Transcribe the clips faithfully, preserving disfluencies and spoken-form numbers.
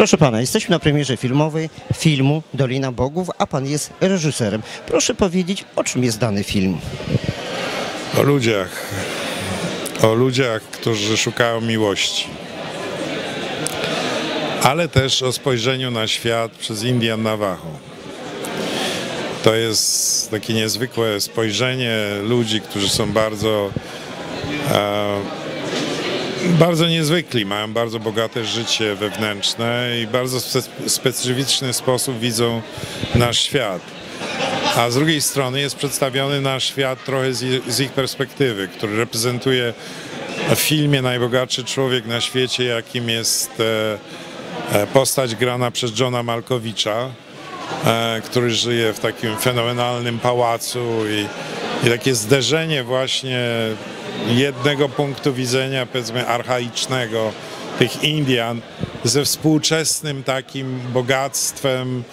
Proszę pana, jesteśmy na premierze filmowej filmu Dolina Bogów, a pan jest reżyserem. Proszę powiedzieć, o czym jest dany film? O ludziach. O ludziach, którzy szukają miłości. Ale też o spojrzeniu na świat przez Indian Nawaho. To jest takie niezwykłe spojrzenie ludzi, którzy są bardzo... E, Bardzo niezwykli, mają bardzo bogate życie wewnętrzne i bardzo specyficzny sposób widzą nasz świat. A z drugiej strony jest przedstawiony nasz świat trochę z ich perspektywy, który reprezentuje w filmie najbogatszy człowiek na świecie, jakim jest postać grana przez Johna Malkowicza, który żyje w takim fenomenalnym pałacu i, i takie zderzenie właśnie jednego punktu widzenia, powiedzmy, archaicznego tych Indian ze współczesnym takim bogactwem,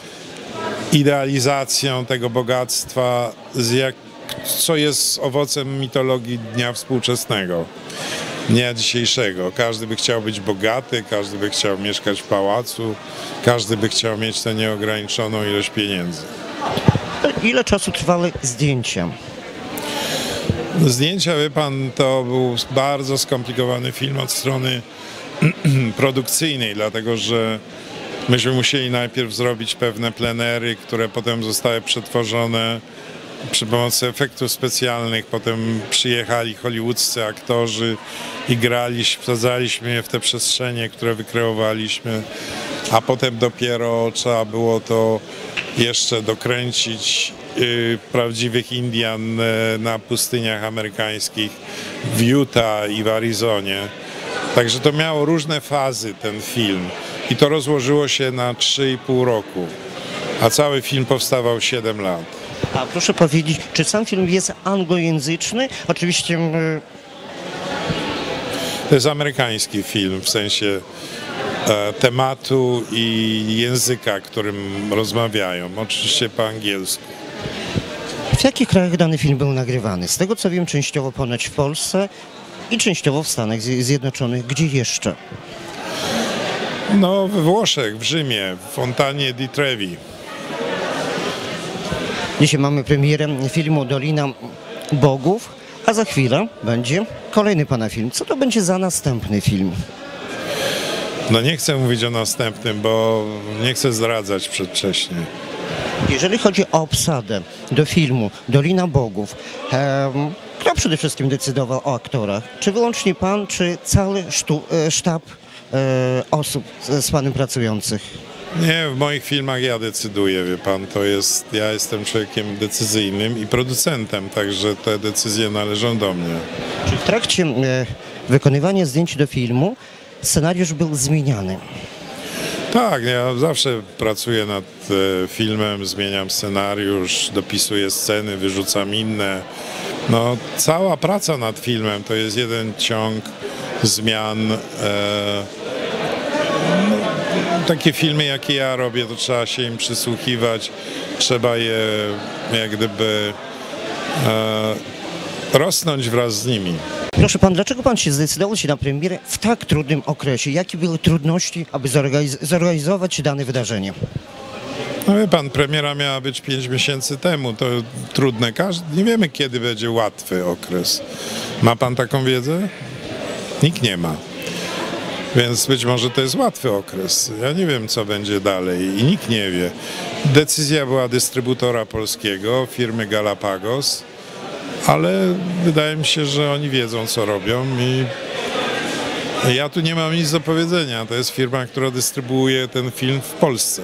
idealizacją tego bogactwa, z jak, co jest owocem mitologii dnia współczesnego, dnia dzisiejszego. Każdy by chciał być bogaty, każdy by chciał mieszkać w pałacu, każdy by chciał mieć tę nieograniczoną ilość pieniędzy. Ile czasu trwały zdjęcia? Zdjęcia, wie pan, to był bardzo skomplikowany film od strony produkcyjnej, dlatego że myśmy musieli najpierw zrobić pewne plenery, które potem zostały przetworzone przy pomocy efektów specjalnych. Potem przyjechali hollywoodzcy aktorzy i grali, wsadzaliśmy je w te przestrzenie, które wykreowaliśmy, a potem dopiero trzeba było to jeszcze dokręcić. Prawdziwych Indian na pustyniach amerykańskich w Utah i w Arizonie. Także to miało różne fazy, ten film. I to rozłożyło się na trzy i pół roku. A cały film powstawał siedem lat. A proszę powiedzieć, czy sam film jest anglojęzyczny? Oczywiście... To jest amerykański film, w sensie tematu i języka, którym rozmawiają. Oczywiście po angielsku. W jakich krajach dany film był nagrywany? Z tego co wiem, częściowo ponoć w Polsce i częściowo w Stanach Zjednoczonych. Gdzie jeszcze? No, we Włoszech, w Rzymie, w Fontainie di Trevi. Dzisiaj mamy premierę filmu Dolina Bogów, a za chwilę będzie kolejny pana film. Co to będzie za następny film? No nie chcę mówić o następnym, bo nie chcę zdradzać przedwcześnie. Jeżeli chodzi o obsadę do filmu Dolina Bogów, um, kto przede wszystkim decydował o aktorach? Czy wyłącznie pan, czy cały sztu, sztab um, osób z, z panem pracujących? Nie, w moich filmach ja decyduję, wie pan, to jest, ja jestem człowiekiem decyzyjnym i producentem, także te decyzje należą do mnie. Czy w trakcie um, wykonywania zdjęć do filmu scenariusz był zmieniany? Tak, ja zawsze pracuję nad filmem, zmieniam scenariusz, dopisuję sceny, wyrzucam inne. No, cała praca nad filmem to jest jeden ciąg zmian. E, takie filmy, jakie ja robię, to trzeba się im przysłuchiwać, trzeba je jak gdyby e, rosnąć wraz z nimi. Proszę pan, dlaczego pan się zdecydował się na premierę w tak trudnym okresie? Jakie były trudności, aby zorganizować dane wydarzenie? No wie pan, premiera miała być pięć miesięcy temu, to trudne. Nie wiemy, kiedy będzie łatwy okres. Ma pan taką wiedzę? Nikt nie ma. Więc być może to jest łatwy okres. Ja nie wiem, co będzie dalej i nikt nie wie. Decyzja była dystrybutora polskiego, firmy Galapagos. Ale wydaje mi się, że oni wiedzą, co robią i ja tu nie mam nic do powiedzenia. To jest firma, która dystrybuuje ten film w Polsce.